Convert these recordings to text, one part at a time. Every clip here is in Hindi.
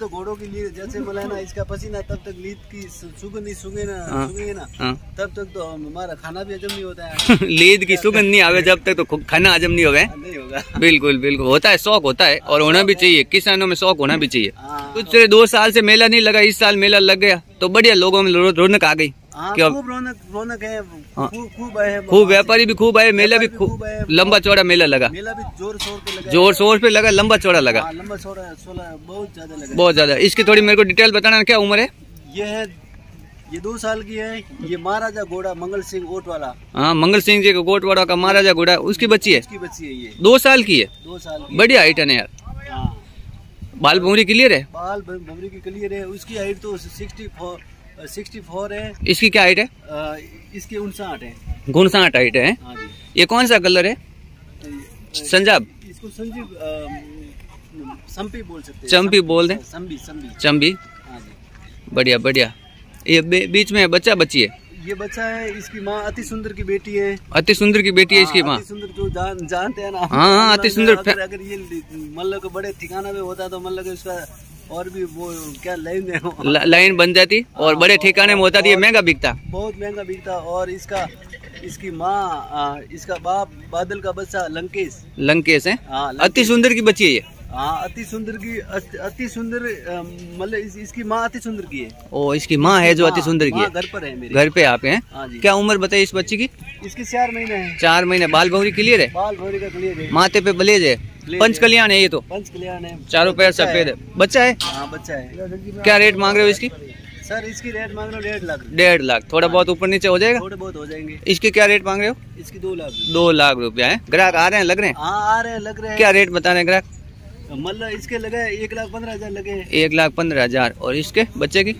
तो घोड़ों के लिए जैसे बोला ना इसका पसीना तब तक लीद की सुगंध सूंघे ना तब तक तो हमारा खाना भी हजम नहीं होता है। लीद की सुगंध नहीं आवे जब तक तो खाना हजम नहीं होगा। बिल्कुल बिल्कुल होता है, शौक होता है और होना भी चाहिए, किसानों में शौक होना भी चाहिए। पिछले 2 साल से मेला नहीं लगा, इस साल मेला लग गया तो बढ़िया, लोगों में रौनक आ गई। खूब रौनक है, खूब व्यापारी भी खूब आए, मेला भी खूब लंबा चौड़ा मेला लगा, मेला भी जोर शोर पे लगा, लंबा चौड़ा लगा, बहुत ज्यादा। इसकी थोड़ी मेरे को डिटेल बताना, क्या उम्र है? ये 2 साल की है। ये महाराजा घोड़ा मंगल सिंह गोटवाड़ा, हाँ मंगल सिंह जी का गोटवाड़ा का महाराजा घोड़ा, उसकी बच्ची है, ये 2 साल की है। 2 साल बढ़िया हाइट है यार, बाल भौंरी क्लियर है, बाल भौंरी की क्लियर है। उसकी हाइट तो 64 है। इसकी क्या हाइट है? इसकी 59 है, 59 हाइट है। ये कौन सा कलर है? संजाब, इसको संपी बोल सकते हैं, चंपी बोल दें, चंबी। बढ़िया बढ़िया। ये बीच में बच्चा बच्ची है, ये बच्चा है, इसकी माँ अति सुंदर की बेटी है, इसकी माँ जो जानते हैं ना, हाँ अति सुंदर। अगर ये मतलब के बड़े ठिकाना में होता तो मतलब उसका और भी वो क्या लाइन बन जाती और बड़े ठिकाने में होता, ये महंगा बिकता, बहुत महंगा बिकता। और इसकी माँ, इसका बाप बादल का बच्चा लंकेश है। अति सुंदर की बच्ची है ये, हाँ अति सुंदर मतलब इसकी माँ अति सुंदर की है। ओ इसकी माँ है जो अति सुंदर की है, घर पर है, मेरे घर पे आप हैं। क्या उम्र बताइए इस बच्ची की? इसकी 4 महीने है, 4 महीने। बाल भौरी क्लियर है, बाल भौरी का क्लियर है, माथे पे ब्लेज है, पंच कल्याण है, ये तो पंच कल्याण है, चारों पैर सफेद है, बच्चा है, बच्चा है। क्या रेट मांग रहे हो इसकी? सर इसकी रेट मांग रहे हो 1.5 लाख। 1.5 लाख, थोड़ा बहुत ऊपर नीचे हो जाएगा, थोड़े बहुत हो जाएंगे। इसकी क्या रेट मांग रहे हो? इसकी 2 लाख। 2 लाख रुपया है। ग्राहक आ रहे हैं, लग रहे हैं? हाँ आ रहे हैं, लग रहे हैं। क्या रेट बता रहे हैं ग्राहक? मतलब इसके लगे 1,15,000 लगे, 1,15,000। और इसके बच्चे की?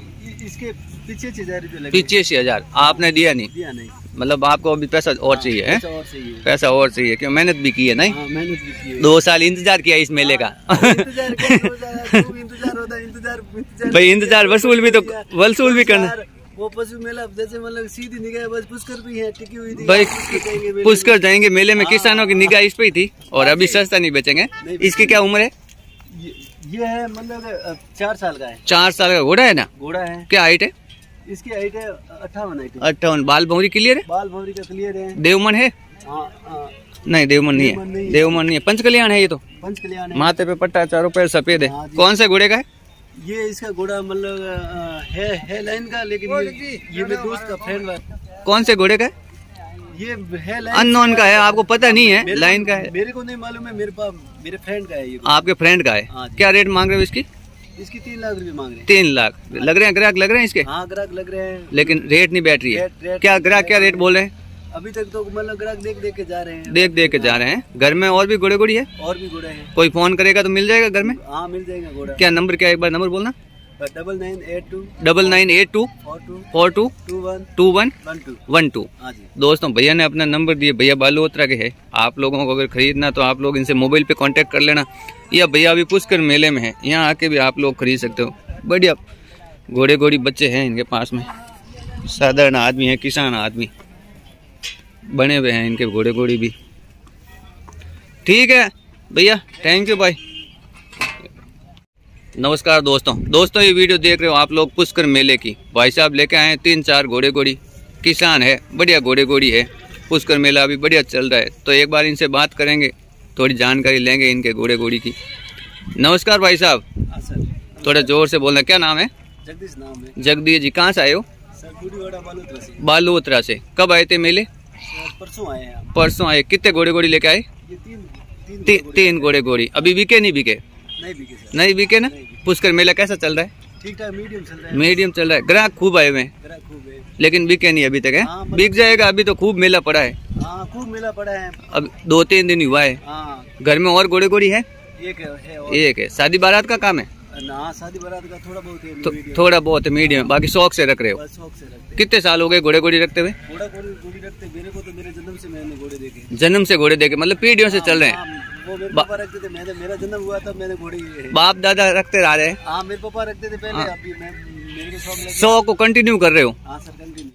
इसके 85,000 रुपये, 85,000। आपने दिया नहीं? दिया नहीं, मतलब आपको अभी पैसा और चाहिए है? पैसा और चाहिए, क्यों मेहनत भी की है? नहीं मेहनत भी की है, 2 साल इंतजार किया इस मेले का। इंतजार वसूल भी तो करना। वो पशु मेला जैसे मतलब सीधी निगाह बस पुष्कर भी है, टिकी हुई थी भाई, पुष्कर जाएंगे मेले में, किसानों की निगाह इस पे ही थी और अभी सस्ता नहीं बेचेंगे। इसकी क्या उम्र है? ये है मतलब 4 साल का है, 4 साल का घोड़ा है ना, घोड़ा है। क्या हाइट है? इसकी हाइट है 58। बाल भौंरी क्लियर है, बाल भौंरी का क्लियर है। देवमन है? नहीं देवमन नहीं है, पंच कल्याण है, ये तो पंच कल्याण है, माथे पे पट्टा, चारों पैर सफेद है। कौन से घोड़े का है ये? इसका घोड़ा मतलब है लाइन का, लेकिन ये मेरे दोस्त का फ्रेंड है। कौन से घोड़े का? ये है अननोन का है, आपको पता नहीं है लाइन का है? मेरे को नहीं मालूम है, मेरे पास मेरे फ्रेंड का है। ये आपके फ्रेंड का है। क्या रेट मांग रहे हो इसकी? इसकी 3 लाख रुपए मांग रहे हैं। 3 लाख लग रहे हैं, ग्राहक लग रहे हैं इसके? हाँ ग्राहक लग रहे हैं, लेकिन रेट नहीं बैठ रही है। क्या ग्राहक क्या रेट बोल रहे हैं? अभी तक तो मतलब ग्राहक देख के जा रहे हैं, देख के जा रहे हैं। घर में और भी घोड़े घोड़ी है? और भी घोड़े हैं, कोई फोन करेगा तो मिल जाएगा घर में? हाँ मिल जाएगा घोड़ा। क्या नंबर क्या एक बार नंबर बोलना? 9982 4982422112। दोस्तों भैया ने अपना नंबर दिया, भैया बालूत्रा के है। आप लोगों को अगर खरीदना तो आप लोग इनसे मोबाइल पे कांटेक्ट कर लेना, या भैया अभी पुष्कर मेले में है, यहाँ आके भी आप लोग खरीद सकते हो। बढ़िया घोड़े घोड़ी बच्चे हैं इनके पास में, साधारण आदमी है, किसान आदमी बने हुए हैं इनके घोड़े घोड़ी भी। ठीक है भैया, थैंक यू, बाय। नमस्कार दोस्तों ये वीडियो देख रहे हो आप लोग पुष्कर मेले की। भाई साहब लेके आए हैं 3-4 घोड़े घोड़ी, किसान है, बढ़िया घोड़े घोड़ी है। पुष्कर मेला अभी बढ़िया चल रहा है, तो एक बार इनसे बात करेंगे, थोड़ी जानकारी लेंगे इनके घोड़े घोड़ी की। नमस्कार भाई साहब। हाँ सर, थोड़ा जोर से बोलना। क्या नाम है? जगदीश नाम है। जगदीश जी, कहाँ से आए हो? बालूत्रा से। कब आए थे मेले? परसों आए। परसों आए। कितने घोड़े घोड़ी लेके आए? 3 घोड़े घोड़ी। अभी बिके नहीं? बिके नहीं बिके ना। पुष्कर मेला कैसा चल रहा है? ठीक है, मीडियम चल रहा है, ग्राहक खूब आए हुए हैं, लेकिन बिके नहीं अभी तक है? बिक जाएगा, अभी तो खूब मेला पड़ा है। खूब मेला पड़ा है, अब 2-3 दिन हुआ है। घर में और घोड़े घोड़ी है? एक है। शादी बारात का काम है? शादी बारात का थोड़ा बहुत है, थोड़ा बहुत मीडियम, बाकी शौक से रख रहे हो? शौक से रखते। कितने साल हो गए घोड़े घोड़ी रखते हुए? घोड़ा घोड़ी रखते मेरे को तो मेरे जन्म से मैंने घोड़े देखे। जन्म से घोड़े देखे, मतलब पीढ़ियों से चल रहे हैं? वो मेरे पापा रखते थे, मेरा जन्म हुआ था मैंने घोड़ी। बाप दादा रखते आ रहे हैं? हाँ मेरे पापा रखते थे पहले, अभी मैं मेरे शौक को कंटिन्यू कर रहे हो? हाँ सर कंटिन्यू।